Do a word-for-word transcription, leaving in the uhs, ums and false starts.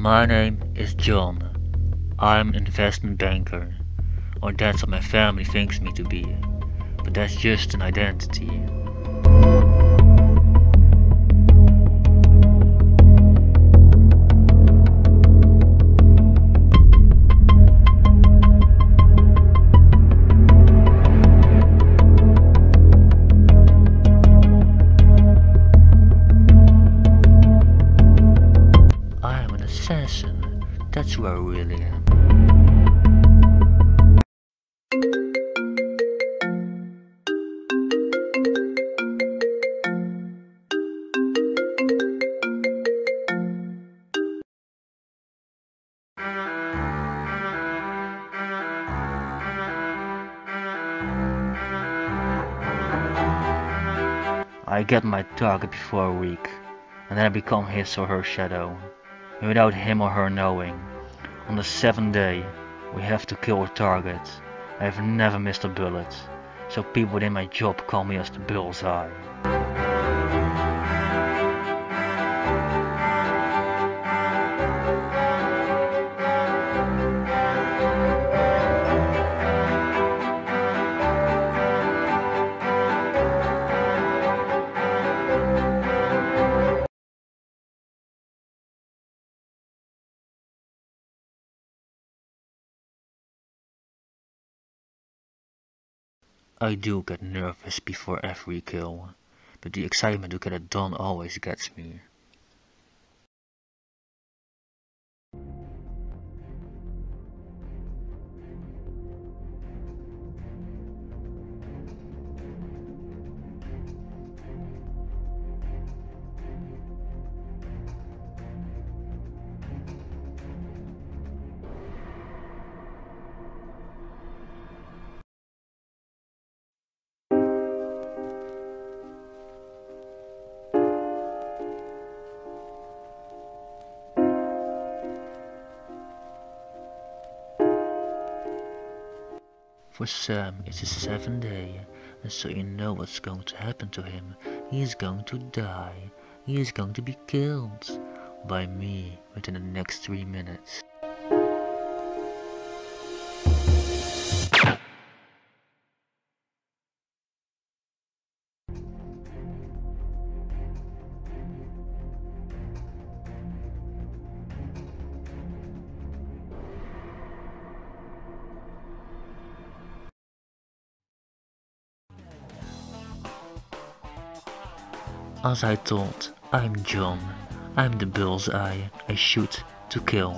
My name is John. I'm an investment banker, or that's what my family thinks me to be, but that's just an identity. Assassin. That's who I really am. I get my target before a week, and then I become his or her shadow. Without him or her knowing. On the seventh day, we have to kill a target. I have never missed a bullet, so people within my job call me as the bullseye. I do get nervous before every kill, but the excitement to get it done always gets me. For Sam, it's his seventh day, and so you know what's going to happen to him. He is going to die. He is going to be killed by me within the next three minutes. As I told, I'm John. I'm the bullseye. I shoot to kill.